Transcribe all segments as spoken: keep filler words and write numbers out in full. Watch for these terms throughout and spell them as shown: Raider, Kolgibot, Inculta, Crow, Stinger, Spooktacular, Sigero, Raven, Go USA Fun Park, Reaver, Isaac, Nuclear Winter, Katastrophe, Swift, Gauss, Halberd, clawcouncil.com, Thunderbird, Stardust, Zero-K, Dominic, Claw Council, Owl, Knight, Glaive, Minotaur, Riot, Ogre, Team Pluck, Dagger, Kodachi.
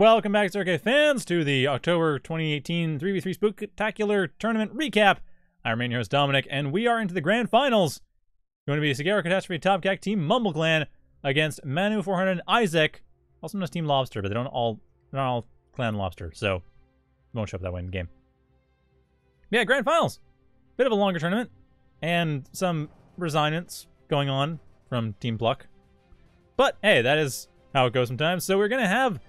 Welcome back, Zero-K fans, to the October twenty eighteen three v three Spooktacular Tournament Recap. I remain your host, Dominic, and we are into the Grand Finals. Going to be Sigero, Katastrophe, Topkack, Team Mumble Clan against Manu, four hundred, and Isaac. Also known as Team Lobster, but they don't all, they're not all Clan Lobster, so it won't show up that way in the game. But yeah, Grand Finals. Bit of a longer tournament, and some resignance going on from Team Pluck. But, hey, that is how it goes sometimes, so we're going to have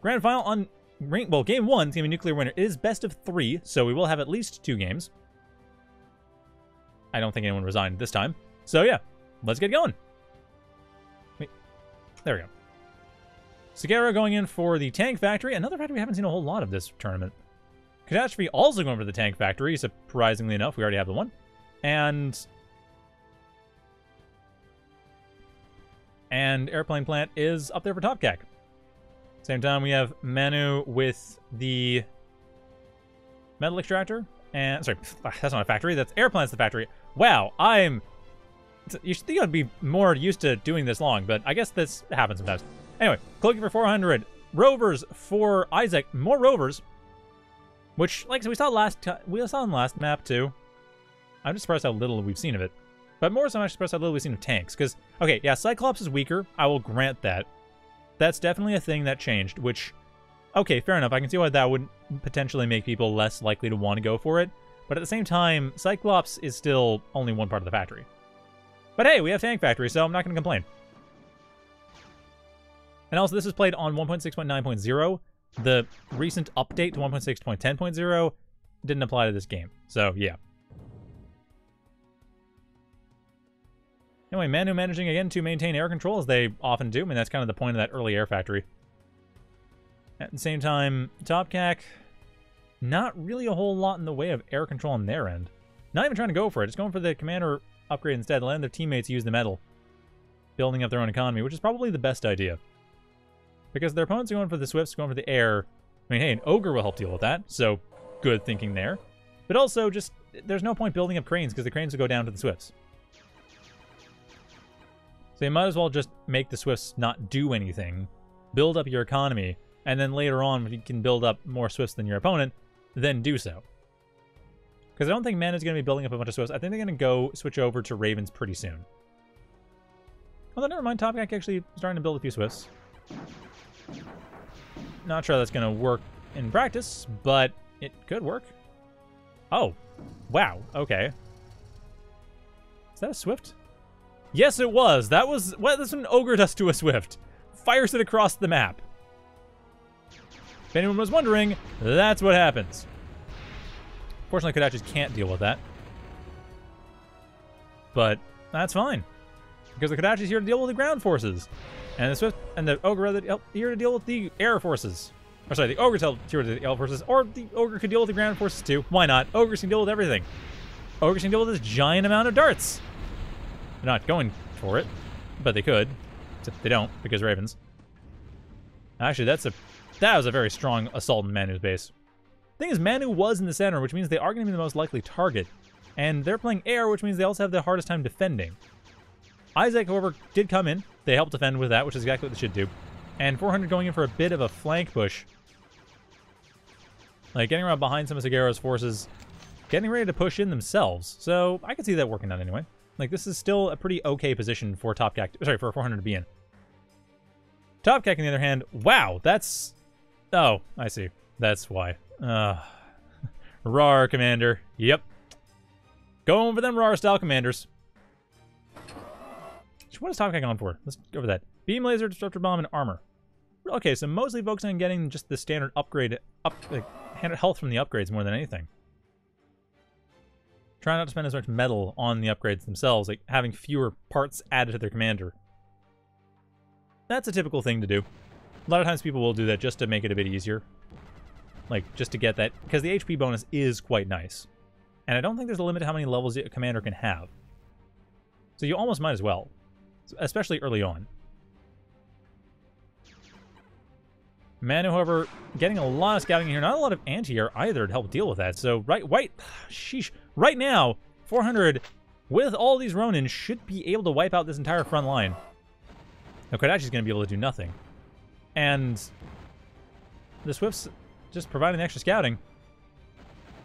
Grand Final on, well, game one is going to be Nuclear Winter. It is best of three, so we will have at least two games. I don't think anyone resigned this time. So, yeah, let's get going. Wait, there we go. Sigero going in for the Tank Factory. Another factory we haven't seen a whole lot of this tournament. Katastrophe also going for the Tank Factory, surprisingly enough. We already have the one. And... And Airplane Plant is up there for Topkack. Same time, we have Manu with the metal extractor. And sorry, that's not a factory. That's Airplane's the factory. Wow, I'm... You should think I'd be more used to doing this long, but I guess this happens sometimes. Anyway, Cloaking for four hundred. Rovers for Isaac. More Rovers. Which, like so we saw last we saw on last map, too. I'm just surprised how little we've seen of it. But more so, I'm actually surprised how little we've seen of tanks. Because, okay, yeah, Cyclops is weaker. I will grant that. That's definitely a thing that changed, which, okay, fair enough. I can see why that would potentially make people less likely to want to go for it. But at the same time, Cyclops is still only one part of the factory. But hey, we have Tank Factory, so I'm not going to complain. And also, this is played on one point six point nine point zero. The recent update to one point six point ten point zero didn't apply to this game. So, yeah. Anyway, Manu managing again to maintain air control, as they often do. I mean, that's kind of the point of that early air factory. At the same time, Topkack, not really a whole lot in the way of air control on their end. Not even trying to go for it. It's going for the commander upgrade instead, letting their teammates use the metal. Building up their own economy, which is probably the best idea. Because their opponents are going for the Swifts, going for the air. I mean, hey, an Ogre will help deal with that, so good thinking there. But also, just, there's no point building up cranes, because the cranes will go down to the Swifts. So you might as well just make the Swifts not do anything, build up your economy, and then later on, if you can build up more Swifts than your opponent, then do so. Because I don't think Manu's going to be building up a bunch of Swifts. I think they're going to go switch over to Ravens pretty soon. Although, never mind, Topkack actually starting to build a few Swifts. Not sure that's going to work in practice, but it could work. Oh, wow, okay. Is that a Swift? Yes, it was. That was well, that's what an Ogre does to a Swift. Fires it across the map. If anyone was wondering, that's what happens. Fortunately, Kodachi just can't deal with that. But that's fine. Because the Kodachi's here to deal with the ground forces. And the Swift and the Ogre are here to deal with the air forces. Or sorry, the Ogre's here to the air forces. Or the Ogre could deal with the ground forces too. Why not? Ogres can deal with everything. Ogres can deal with this giant amount of darts. They're not going for it, but they could. Except they don't, because Ravens. Actually, that's a that was a very strong assault in Manu's base. Thing is, Manu was in the center, which means they are going to be the most likely target. And they're playing air, which means they also have the hardest time defending. Isaac, however, did come in. They helped defend with that, which is exactly what they should do. And four hundred going in for a bit of a flank push. Like, getting around behind some of Sigero's forces. Getting ready to push in themselves. So, I could see that working out anyway. Like, this is still a pretty okay position for Topkack, sorry, for four hundred to be in. Topkack, on the other hand, wow, that's... Oh, I see. That's why. Uh, R A R Commander. Yep. Going for them R A R-style Commanders. What is Topkack on for? Let's go over that. Beam Laser, Disruptor Bomb, and Armor. Okay, so mostly focusing on getting just the standard upgrade, up, like, health from the upgrades more than anything. Try not to spend as much metal on the upgrades themselves, like having fewer parts added to their commander. That's a typical thing to do. A lot of times people will do that just to make it a bit easier. Like, just to get that, because the H P bonus is quite nice. And I don't think there's a limit to how many levels a commander can have. So you almost might as well, especially early on. Manu, however, getting a lot of scouting in here. Not a lot of anti-air either to help deal with that. So, right, white, sheesh. Right now, four hundred, with all these Ronin, should be able to wipe out this entire front line. Now, Kodachi's going to be able to do nothing. And the Swift's just providing the extra scouting.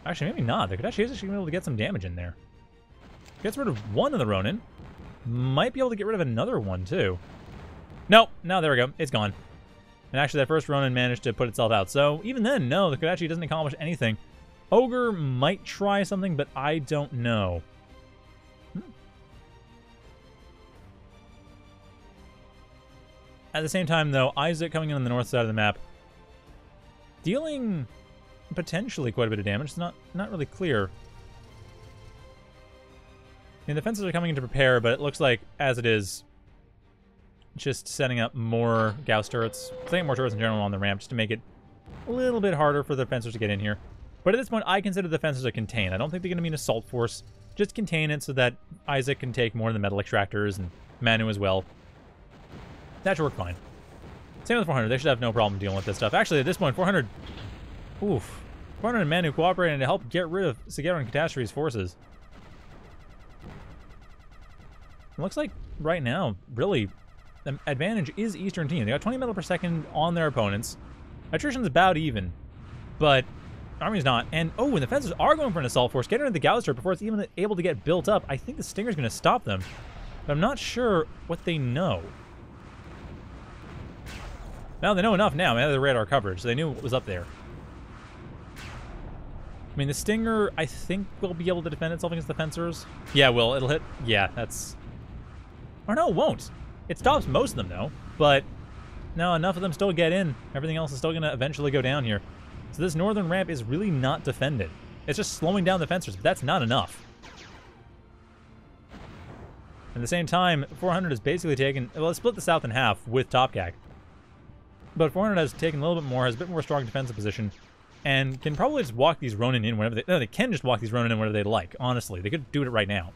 Actually, maybe not. The Kodachi is actually going to be able to get some damage in there. Gets rid of one of the Ronin. Might be able to get rid of another one, too. Nope. No, there we go. It's gone. And actually, that first Ronin managed to put itself out. So, even then, no, the Kodachi doesn't accomplish anything. Ogre might try something, but I don't know. Hmm. At the same time, though, Isaac coming in on the north side of the map, dealing potentially quite a bit of damage. It's not, not really clear. And the fences are coming in to prepare, but it looks like, as it is, just setting up more Gauss turrets, setting up more turrets in general on the ramp, just to make it a little bit harder for the fencers to get in here. But at this point, I consider the fencers are contained. I don't think they're going to be an assault force. Just contain it so that Isaac can take more of the metal extractors and Manu as well. That should work fine. Same with four hundred. They should have no problem dealing with this stuff. Actually, at this point, four hundred... Oof. four hundred and Manu cooperating to help get rid of Sigero and Catastrophe's forces. It looks like right now, really, the advantage is Eastern team. They got twenty metal per second on their opponents. Attrition's about even, but Army's not. And, oh, and the fencers are going for an assault force. Getting rid of the Gauss turret before it's even able to get built up. I think the Stinger's going to stop them, but I'm not sure what they know. Now they know enough now. They have the radar coverage, so they knew what was up there. I mean, the Stinger, I think, will be able to defend itself against the fencers. Yeah, it will. It'll hit. Yeah, that's... Or no, it won't. It stops most of them, though. But, no, enough of them still get in. Everything else is still going to eventually go down here. So this northern ramp is really not defended. It's just slowing down the fencers, but that's not enough. At the same time, four hundred has basically taken... Well, it split the south in half with Topkack. But four hundred has taken a little bit more, has a bit more strong defensive position, and can probably just walk these Ronin in whenever they... No, they can just walk these Ronin in whenever they like, honestly. They could do it right now.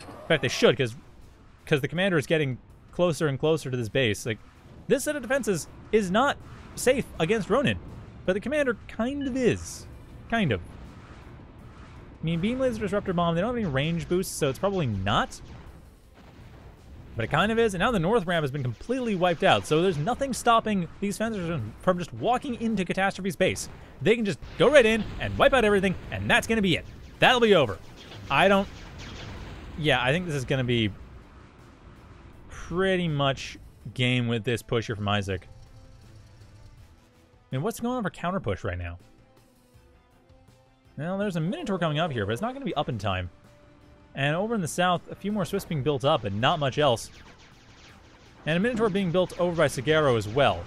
In fact, they should, because... because the commander is getting closer and closer to this base. Like, this set of defenses is not safe against Ronin, but the commander kind of is. Kind of. I mean, Beam Laser Disruptor Bomb, they don't have any range boosts, so it's probably not. But it kind of is, and now the north ramp has been completely wiped out, so there's nothing stopping these fencers from just walking into Catastrophe's base. They can just go right in and wipe out everything, and that's going to be it. That'll be over. I don't... Yeah, I think this is going to be... pretty much game with this push here from Isaac. And what's going on for counter push right now? Now, there's a Minotaur coming up here, but it's not going to be up in time. And over in the south, a few more Swifts being built up, and not much else. And a Minotaur being built over by Sigero as well.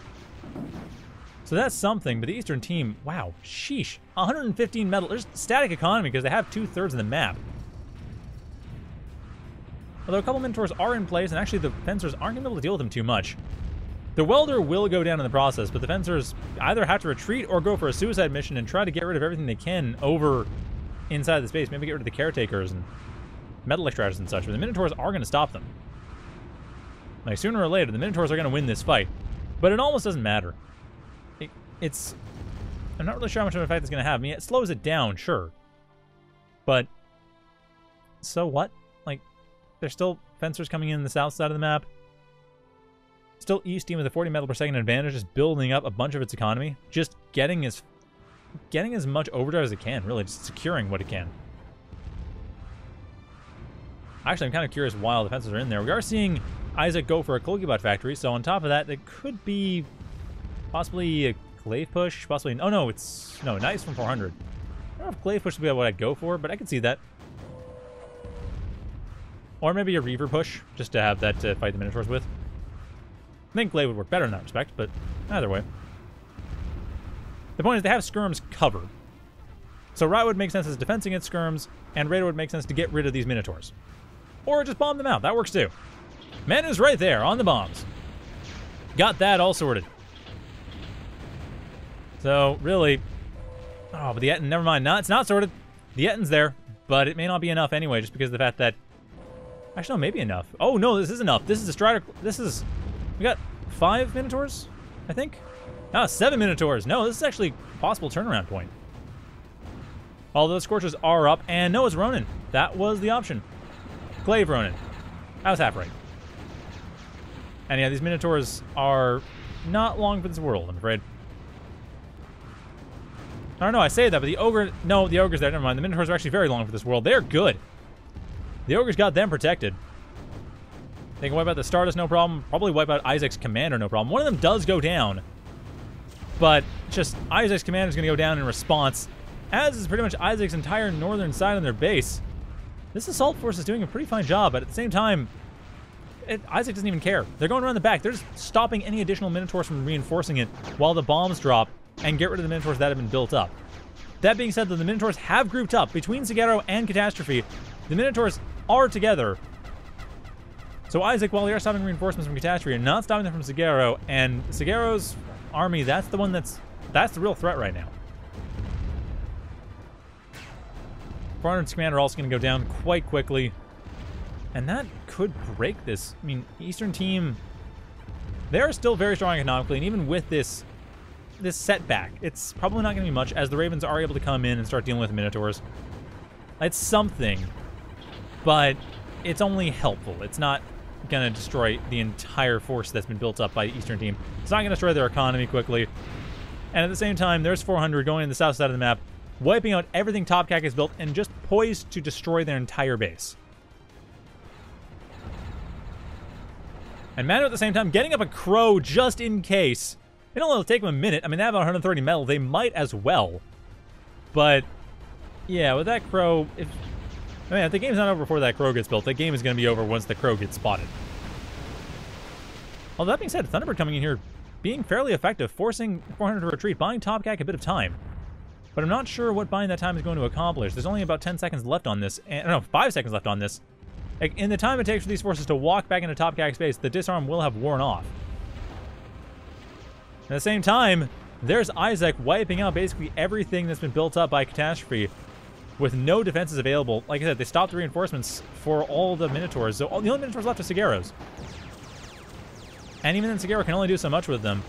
So that's something, but the Eastern team, wow, sheesh. one hundred fifteen metal, there's static economy because they have two-thirds of the map. Although a couple Minotaurs are in place, and actually the fencers aren't going to be able to deal with them too much. The welder will go down in the process, but the fencers either have to retreat or go for a suicide mission and try to get rid of everything they can over inside the space. Maybe get rid of the caretakers and metal extractors and such, but the Minotaurs are going to stop them. Like, sooner or later, the Minotaurs are going to win this fight, but it almost doesn't matter. It, it's... I'm not really sure how much of an effect it's going to have. I mean, it slows it down, sure. But... so what? There's still fencers coming in the south side of the map. Still East team with a forty metal per second advantage, just building up a bunch of its economy. Just getting as getting as much overdrive as it can, really. Just securing what it can. Actually, I'm kind of curious why all the fencers are in there. We are seeing Isaac go for a Kolgibot factory, so on top of that, there could be possibly a Glaive push, possibly... Oh, no, it's... No, Knight's from four hundred. I don't know if Glaive push would be what I'd go for, but I could see that. Or maybe a Reaver push, just to have that to fight the Minotaurs with. I think Glaive would work better in that respect, but either way. The point is they have Skirms covered. So Riot would make sense as defense against Skirms, and Raider would make sense to get rid of these Minotaurs. Or just bomb them out, that works too. Manu's right there, on the bombs. Got that all sorted. So, really... Oh, but the Etten, never mind, not, it's not sorted. The Etten's there, but it may not be enough anyway, just because of the fact that... Actually, no, maybe enough. Oh, no, this is enough. This is a Strider... This is... We got five Minotaurs, I think? Ah, seven Minotaurs. No, this is actually a possible turnaround point. All those Scorchers are up, and no, it's Ronin. That was the option. Glaive Ronin. I was half right. And yeah, these Minotaurs are not long for this world, I'm afraid. I don't know, I say that, but the Ogre... No, the Ogre's there. Never mind. The Minotaurs are actually very long for this world. They're good. The Ogre's got them protected. They can wipe out the Stardust, no problem. Probably wipe out Isaac's commander, no problem. One of them does go down. But just Isaac's commander is going to go down in response, as is pretty much Isaac's entire northern side on their base. This assault force is doing a pretty fine job, but at the same time, it, Isaac doesn't even care. They're going around the back. They're just stopping any additional Minotaurs from reinforcing it while the bombs drop and get rid of the Minotaurs that have been built up. That being said, though, the Minotaurs have grouped up between Sigero and Katastrophe. The Minotaurs are together. So Isaac, while they are stopping reinforcements from Katastrophe, are not stopping them from Sigero, and Sigero's army, that's the one that's that's the real threat right now. four hundred's commander also going to go down quite quickly, and that could break this. I mean, Eastern team, they are still very strong economically, and even with this this setback, it's probably not going to be much, as the Ravens are able to come in and start dealing with the Minotaurs. It's something, but it's only helpful. It's not going to destroy the entire force that's been built up by the Eastern team. It's not going to destroy their economy quickly. And at the same time, there's four hundred going to the south side of the map, wiping out everything Topkack has built and just poised to destroy their entire base. And Manu at the same time getting up a Crow just in case. It only will take them a minute. I mean, they have one hundred thirty metal. They might as well. But, yeah, with that Crow... If, I mean, if the game's not over before that Crow gets built, the game is going to be over once the Crow gets spotted. Although, that being said, Thunderbird coming in here, being fairly effective, forcing four hundred to retreat, buying Topkack a bit of time. But I'm not sure what buying that time is going to accomplish. There's only about ten seconds left on this. And, no, five seconds left on this. Like, in the time it takes for these forces to walk back into Topkack's base, the disarm will have worn off. At the same time, there's Isaac wiping out basically everything that's been built up by Catastrophe with no defenses available. Like I said, they stopped the reinforcements for all the Minotaurs. So all, the only Minotaurs left are Sigeros. And even then, Sigero can only do so much with them.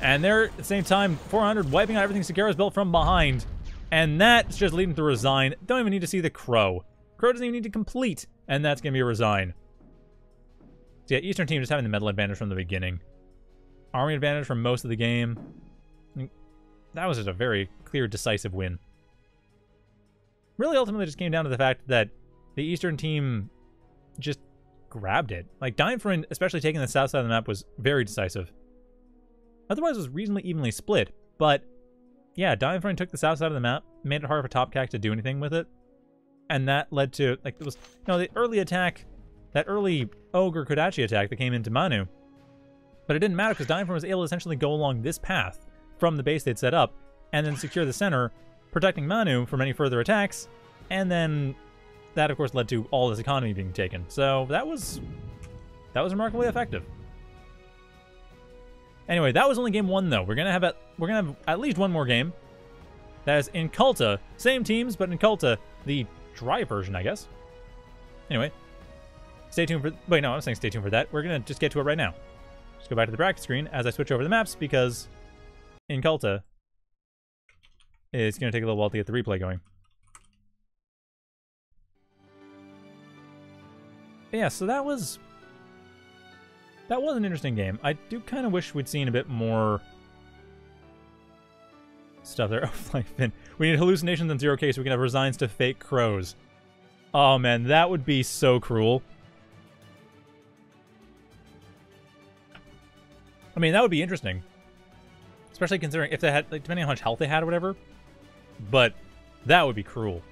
And they're, at the same time, four hundred wiping out everything Sigero's built from behind. And that's just leading to resign. Don't even need to see the Crow. Crow doesn't even need to complete. And that's going to be a resign. So yeah, Eastern team just having the metal advantage from the beginning. Army advantage from most of the game. That was just a very clear, decisive win. Really, ultimately, just came down to the fact that the Eastern team just grabbed it. Like, dying for, especially taking the south side of the map, was very decisive. Otherwise, it was reasonably evenly split, but yeah, Diamond took the south side of the map, made it hard for Topkack to do anything with it, and that led to, like, it was, you know, the early attack, that early Ogre Kodachi attack that came into Manu, but it didn't matter because Diamond was able to essentially go along this path from the base they'd set up, and then secure the center, protecting Manu from any further attacks, and then that, of course, led to all this economy being taken. So that was, that was remarkably effective. Anyway, that was only game one, though. We're gonna have at we're gonna have at least one more game. That is Inculta, same teams, but Inculta, the dry version, I guess. Anyway, stay tuned for. Wait, no, I was saying stay tuned for that. We're gonna just get to it right now. Just go back to the bracket screen as I switch over the maps because Inculta is gonna take a little while to get the replay going. But yeah, so that was. That was an interesting game. I do kind of wish we'd seen a bit more stuff there. Oh, we need hallucinations and Zero-K so we can have resigns to fake Crows. Oh man, that would be so cruel. I mean, that would be interesting. Especially considering if they had, like, depending on how much health they had or whatever. But that would be cruel.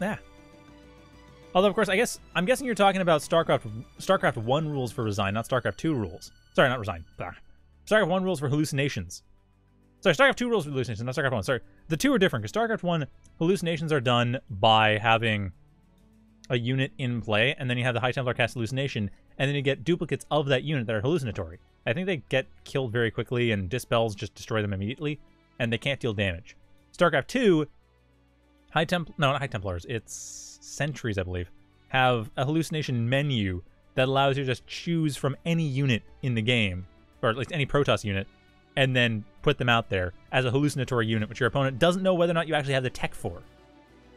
Yeah. Although, of course, I guess, I'm guessing you're talking about StarCraft StarCraft one rules for resign, not StarCraft two rules. Sorry, not resign. Blah. StarCraft one rules for hallucinations. Sorry, StarCraft two rules for hallucinations, not StarCraft one. Sorry, the two are different, because StarCraft one, hallucinations are done by having a unit in play, and then you have the High Templar cast hallucination, and then you get duplicates of that unit that are hallucinatory. I think they get killed very quickly, and dispels just destroy them immediately, and they can't deal damage. StarCraft two... High Templ- no, not High Templars, it's Sentries, I believe, have a hallucination menu that allows you to just choose from any unit in the game, or at least any Protoss unit, and then put them out there as a hallucinatory unit, which your opponent doesn't know whether or not you actually have the tech for,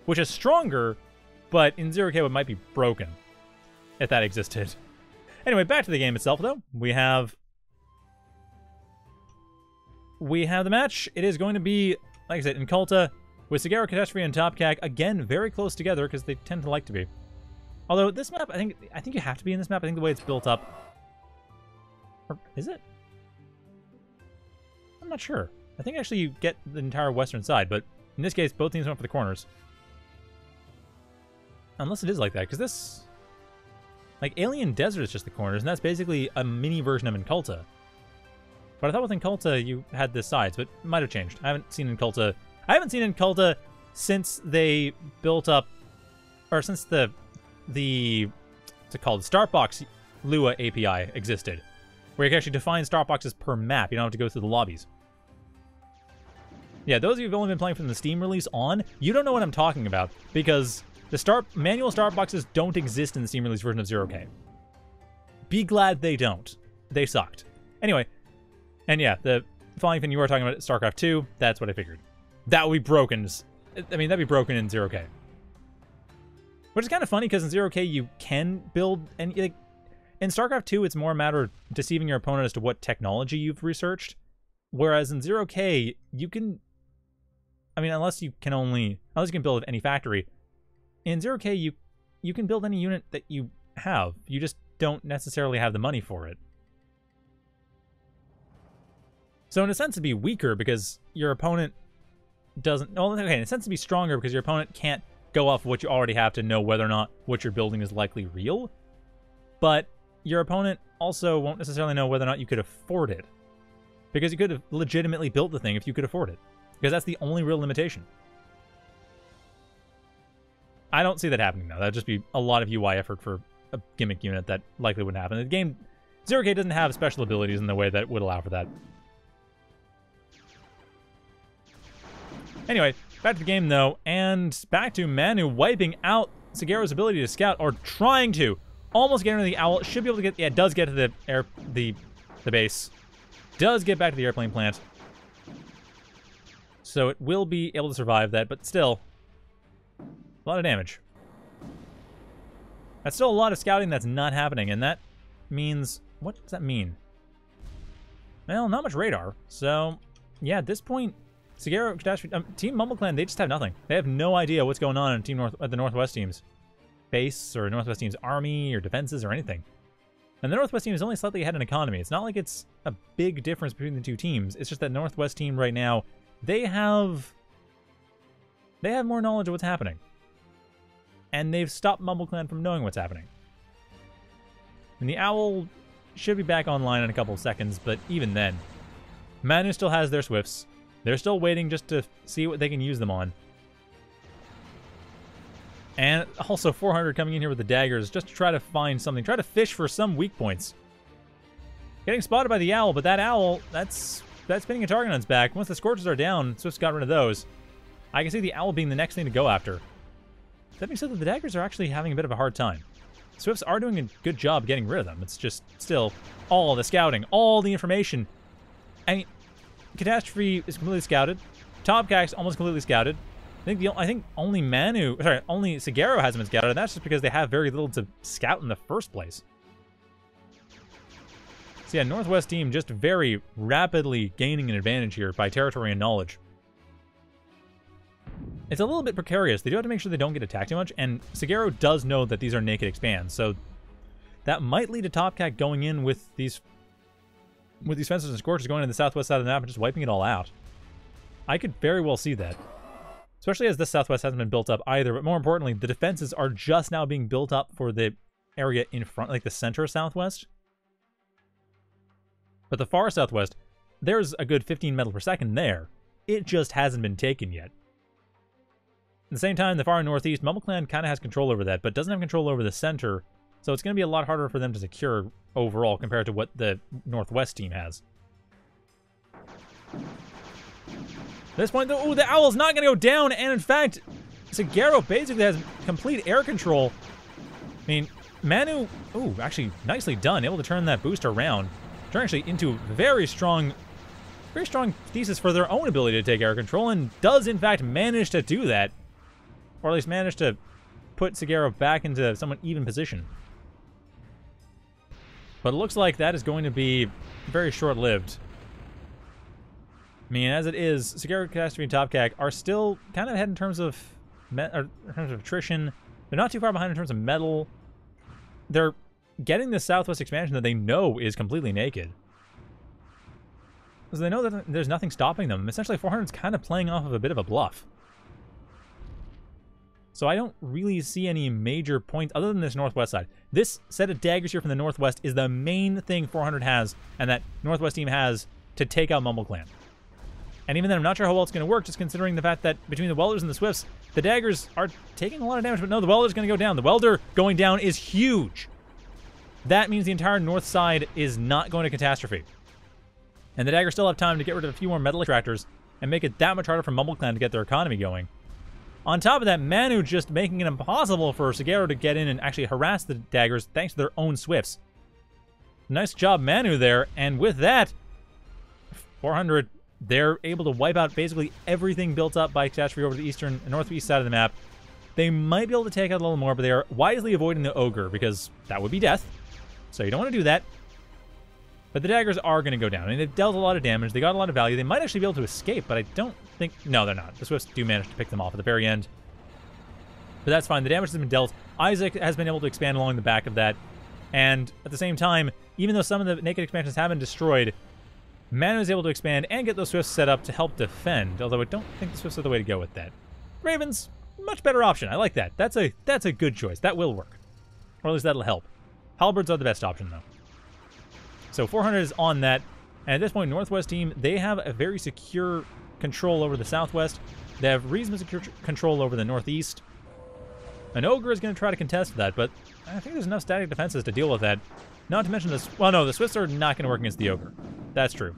which is stronger, but in Zero-K it might be broken, if that existed. Anyway, back to the game itself, though. We have we have the match. It is going to be, like I said, Inculta with Sigero, Katastrophe, and Topkack. Again, very close together because they tend to like to be. Although this map, I think I think you have to be in this map. I think the way it's built up. Or is it? I'm not sure. I think actually you get the entire western side, but in this case, both teams went for the corners. Unless it is like that, because this... Like, Alien Desert is just the corners, and that's basically a mini version of Inculta. But I thought with Inculta you had the sides, but it might have changed. I haven't seen Inculta... I haven't seen Inculta since they built up... Or since the... the... What's it called? The Startbox Lua A P I existed. Where you can actually define Startboxes per map. You don't have to go through the lobbies. Yeah, those of you who've only been playing from the Steam release on, you don't know what I'm talking about, because... The start, manual start boxes don't exist in the Steam release version of Zero-K. Be glad they don't. They sucked. Anyway, and yeah, the following thing you were talking about, StarCraft two, that's what I figured. That would be broken. I mean, that'd be broken in Zero-K. Which is kind of funny, because in Zero-K you can build... and like, in StarCraft two, it's more a matter of deceiving your opponent as to what technology you've researched. Whereas in Zero-K, you can... I mean, unless you can only... Unless you can build at any factory... In Zero-K, you you can build any unit that you have. You just don't necessarily have the money for it. So in a sense, it'd be weaker because your opponent doesn't... Well, okay, in a sense, it'd be stronger because your opponent can't go off what you already have to know whether or not what you're building is likely real. But your opponent also won't necessarily know whether or not you could afford it. Because you could have legitimately built the thing if you could afford it. Because that's the only real limitation. I don't see that happening, though. That would just be a lot of U I effort for a gimmick unit that likely wouldn't happen. The game... Zero-K doesn't have special abilities in the way that would allow for that. Anyway, back to the game, though, and back to Manu wiping out Sigero's ability to scout, or trying to. Almost getting rid of the Owl. Should be able to get... Yeah, does get to the air... the... the base. Does get back to the airplane plant. So it will be able to survive that, but still... A lot of damage. That's still a lot of scouting that's not happening, and that means... What does that mean? Well, not much radar. So, yeah, at this point, Sigero, Katastrophe, um, Team Mumble Clan, they just have nothing. They have no idea what's going on in Team North, uh, the Northwest team's base, or Northwest team's army, or defenses, or anything. And the Northwest team is only slightly ahead in economy. It's not like it's a big difference between the two teams. It's just that Northwest team right now, they have... They have more knowledge of what's happening. And they've stopped Mumble Clan from knowing what's happening. And the Owl should be back online in a couple of seconds, but even then. Manu still has their Swifts. They're still waiting just to see what they can use them on. And also four hundred coming in here with the daggers just to try to find something. Try to fish for some weak points. Getting spotted by the Owl, but that Owl, that's that's spinning a target on its back. Once the Scorchers are down, Swift's got rid of those. I can see the Owl being the next thing to go after. That being said, that the daggers are actually having a bit of a hard time. Swifts are doing a good job getting rid of them. It's just still all the scouting, all the information. I mean, Katastrophe is completely scouted. Topkack's almost completely scouted. I think the I think only Manu, sorry, only Sigero hasn't been scouted, and that's just because they have very little to scout in the first place. So yeah, Northwest team just very rapidly gaining an advantage here by territory and knowledge. It's a little bit precarious. They do have to make sure they don't get attacked too much, and Sigero does know that these are naked expands, so that might lead to Topkack going in with these with these fencers and Scorchers going to the southwest side of the map and just wiping it all out. I could very well see that. Especially as this southwest hasn't been built up either, but more importantly, the defenses are just now being built up for the area in front, like the center southwest. But the far southwest, there's a good fifteen metal per second there. It just hasn't been taken yet. At the same time, the far northeast, Mumble Clan kind of has control over that, but doesn't have control over the center, so it's going to be a lot harder for them to secure overall compared to what the Northwest team has. At this point, though, ooh, the Owl's not going to go down, and in fact, Sigero basically has complete air control. I mean, Manu, ooh, actually nicely done, able to turn that boost around, turn actually into very strong, very strong thesis for their own ability to take air control, and does in fact manage to do that. Or at least managed to put Sigero back into somewhat even position. But it looks like that is going to be very short-lived. I mean, as it is, Sigero, Katastrophe, and Topkack are still kind of ahead in terms of me or in terms of attrition. They're not too far behind in terms of metal. They're getting the Southwest expansion that they know is completely naked. Because they know that there's nothing stopping them. Essentially, four hundred's kind of playing off of a bit of a bluff. So I don't really see any major points other than this northwest side. This set of daggers here from the northwest is the main thing four hundred has, and that northwest team has to take out Mumble Clan. And even then, I'm not sure how well it's going to work, just considering the fact that between the Welders and the Swifts, the daggers are taking a lot of damage, but no, the Welder's going to go down. The Welder going down is huge. That means the entire north side is not going to Catastrophe. And the daggers still have time to get rid of a few more metal extractors and make it that much harder for Mumble Clan to get their economy going. On top of that, Manu just making it impossible for Sigero to get in and actually harass the daggers thanks to their own Swifts. Nice job, Manu, there. And with that, four hundred, they're able to wipe out basically everything built up by Catastrophe over the eastern and northeast side of the map. They might be able to take out a little more, but they are wisely avoiding the Ogre because that would be death. So you don't want to do that. But the daggers are going to go down. I mean, they've dealt a lot of damage. They got a lot of value. They might actually be able to escape, but I don't think... No, they're not. The Swifts do manage to pick them off at the very end. But that's fine. The damage has been dealt. Isaac has been able to expand along the back of that. And at the same time, even though some of the naked expansions have been destroyed, Manu is able to expand and get those Swifts set up to help defend, although I don't think the Swifts are the way to go with that. Raven's much better option. I like that. That's a, that's a good choice. That will work. Or at least that'll help. Halberds are the best option, though. So four hundred is on that, and at this point, Northwest team, they have a very secure control over the Southwest. They have reasonably secure control over the Northeast. An Ogre is going to try to contest that, but I think there's enough static defenses to deal with that. Not to mention this, well, no, the Swifts are not going to work against the Ogre. That's true.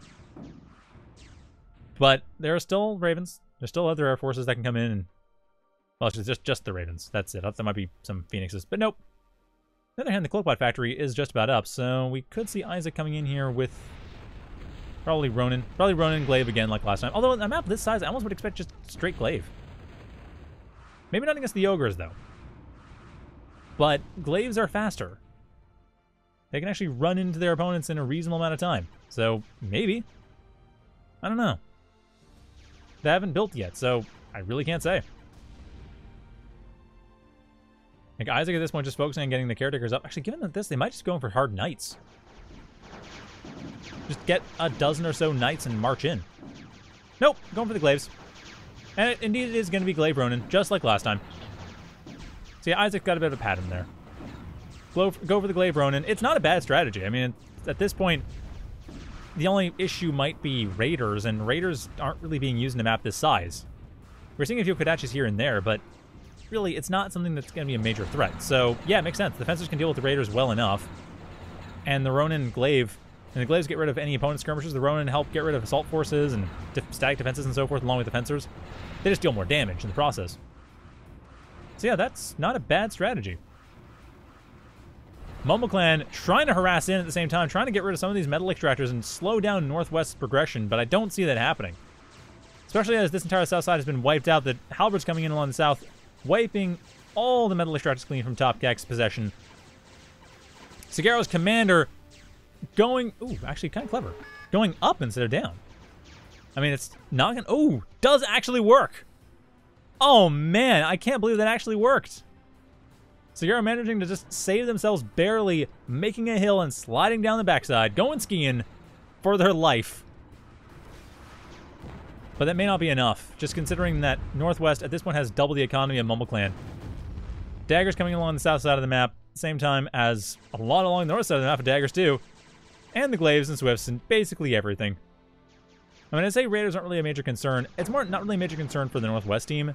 But there are still Ravens. There's still other Air Forces that can come in and, well, it's just, just the Ravens. That's it. There might be some Phoenixes, but nope. On the other hand, the Cloakbot Factory is just about up, so we could see Isaac coming in here with probably Ronin. Probably Ronin Glaive again like last time. Although on a map this size, I almost would expect just straight Glaive. Maybe not against the Ogres, though. But Glaives are faster. They can actually run into their opponents in a reasonable amount of time. So, maybe. I don't know. They haven't built yet, so I really can't say. Like, Isaac at this point just focusing on getting the Caretakers up. Actually, given that this, they might just go in for hard Knights. Just get a dozen or so Knights and march in. Nope, going for the Glaives. And it, indeed, it is going to be Glaive Ronin, just like last time. See, Isaac got a bit of a pattern there. Go for, go for the Glaive Ronin. It's not a bad strategy. I mean, at this point, the only issue might be Raiders, and Raiders aren't really being used in a map this size. We're seeing a few Kodachis here and there, but... really, it's not something that's going to be a major threat. So, yeah, it makes sense. The Fencers can deal with the Raiders well enough. And the Ronin Glaive, and the Glaives get rid of any opponent skirmishers. The Ronin help get rid of assault forces and de static defenses and so forth, along with the Fencers. They just deal more damage in the process. So, yeah, that's not a bad strategy. Mumble Clan trying to harass in at the same time, trying to get rid of some of these metal extractors and slow down Northwest's progression, but I don't see that happening. Especially as this entire south side has been wiped out. The Halberds coming in along the south, wiping all the metal extractors clean from Topkack's possession. Sigero's commander going... Ooh, actually kind of clever. Going up instead of down. I mean, it's not going to... Ooh, does actually work. Oh, man. I can't believe that actually worked. Sigero managing to just save themselves barely, making a hill and sliding down the backside, going skiing for their life. But that may not be enough, just considering that Northwest at this point has double the economy of Mumble Clan. Daggers coming along the south side of the map, same time as a lot along the north side of the map of Daggers too, and the Glaives and Swifts and basically everything. I mean, I say Raiders aren't really a major concern. It's more not really a major concern for the Northwest team.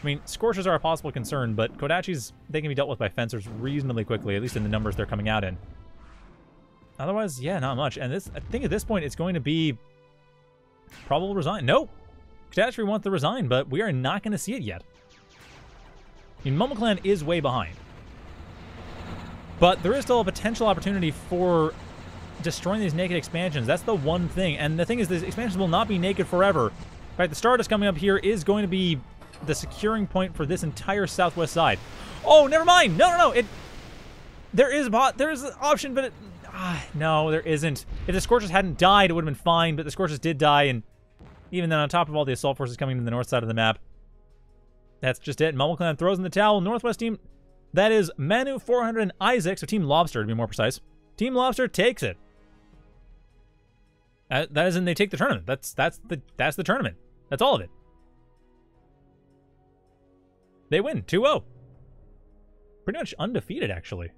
I mean, Scorchers are a possible concern, but Kodachis, they can be dealt with by Fencers reasonably quickly, at least in the numbers they're coming out in. Otherwise, yeah, not much. And this, I think at this point it's going to be probable resign. Nope! Catastrophe wants to resign, but we are not going to see it yet. I mean, Mumble Clan is way behind. But there is still a potential opportunity for destroying these naked expansions. That's the one thing. And the thing is, these expansions will not be naked forever. In fact, the Stardust coming up here is going to be the securing point for this entire southwest side. Oh, never mind! No, no, no! It, there is a, there is an option, but it... Ah, no, there isn't. If the Scorchers hadn't died, it would have been fine, but the Scorchers did die, and Even then, on top of all the assault forces coming to the north side of the map, that's just it. Mumble Clan throws in the towel. Northwest team, that is Manu, four hundred, and Isaac, so Team Lobster to be more precise. Team Lobster takes it. Uh, that is, and they take the tournament. That's that's the that's the tournament. That's all of it. They win two oh. Pretty much undefeated, actually.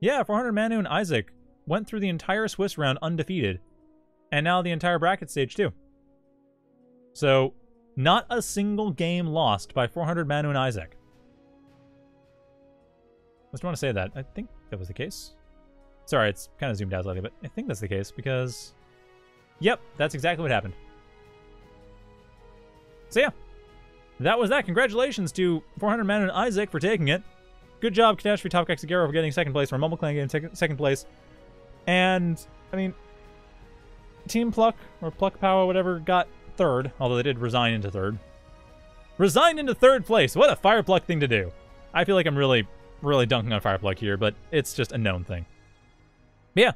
Yeah, four hundred Manu and Isaac went through the entire Swiss round undefeated, and now the entire bracket stage too. So, not a single game lost by four hundred Manu and Isaac. I just want to say that. I think that was the case. Sorry, it's kind of zoomed out slightly, but I think that's the case because... Yep, that's exactly what happened. So yeah, that was that. Congratulations to four hundred Manu and Isaac for taking it. Good job, Katastrophe, Topkack, Sigero for getting second place, for Mumble Clan getting sec second place. And, I mean, Team Pluck, or Pluck Power, whatever, got third, although they did resign into third. Resigned into third place! What a Firepluck thing to do! I feel like I'm really... really dunking on Firepluck here, but it's just a known thing. But yeah,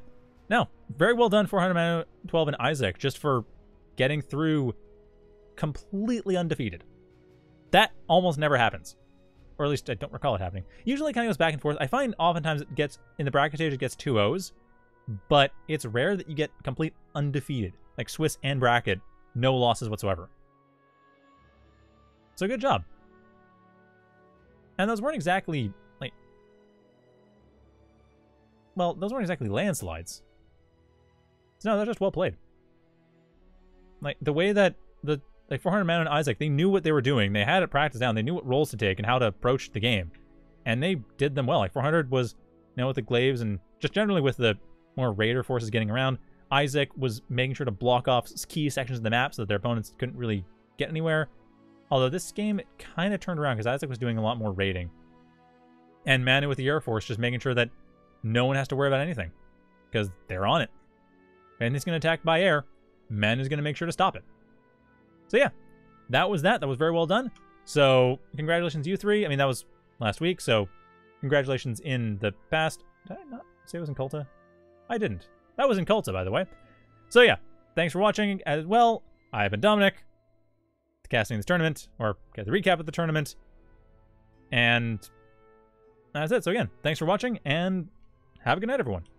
no, very well done, four hundred Manu, twelve, and Isaac, just for getting through completely undefeated. That almost never happens, or at least I don't recall it happening. Usually it kind of goes back and forth. I find oftentimes it gets, in the bracket stage, it gets two O's, but it's rare that you get complete undefeated, like Swiss and bracket, no losses whatsoever. So good job. And those weren't exactly... Well, those weren't exactly landslides. No, they're just well played. Like, the way that the, like, four hundred Manu and Isaac, they knew what they were doing. They had it practiced down. They knew what roles to take and how to approach the game. And they did them well. Like, four hundred was, you know, with the glaives and just generally with the more Raider forces getting around. Isaac was making sure to block off key sections of the map so that their opponents couldn't really get anywhere. Although this game, it kind of turned around because Isaac was doing a lot more raiding. And Manu with the Air Force just making sure that no one has to worry about anything, because they're on it. If anything's going to attack by air, Manu's going to make sure to stop it. So yeah, that was that. That was very well done. So congratulations, you three. I mean, that was last week, so congratulations in the past. Did I not say it was Inculta? I didn't. That was Inculta, by the way. So yeah, thanks for watching as well. I've been Dominic, casting this tournament, or the recap of the tournament. And that's it. So again, thanks for watching, and... have a good night, everyone.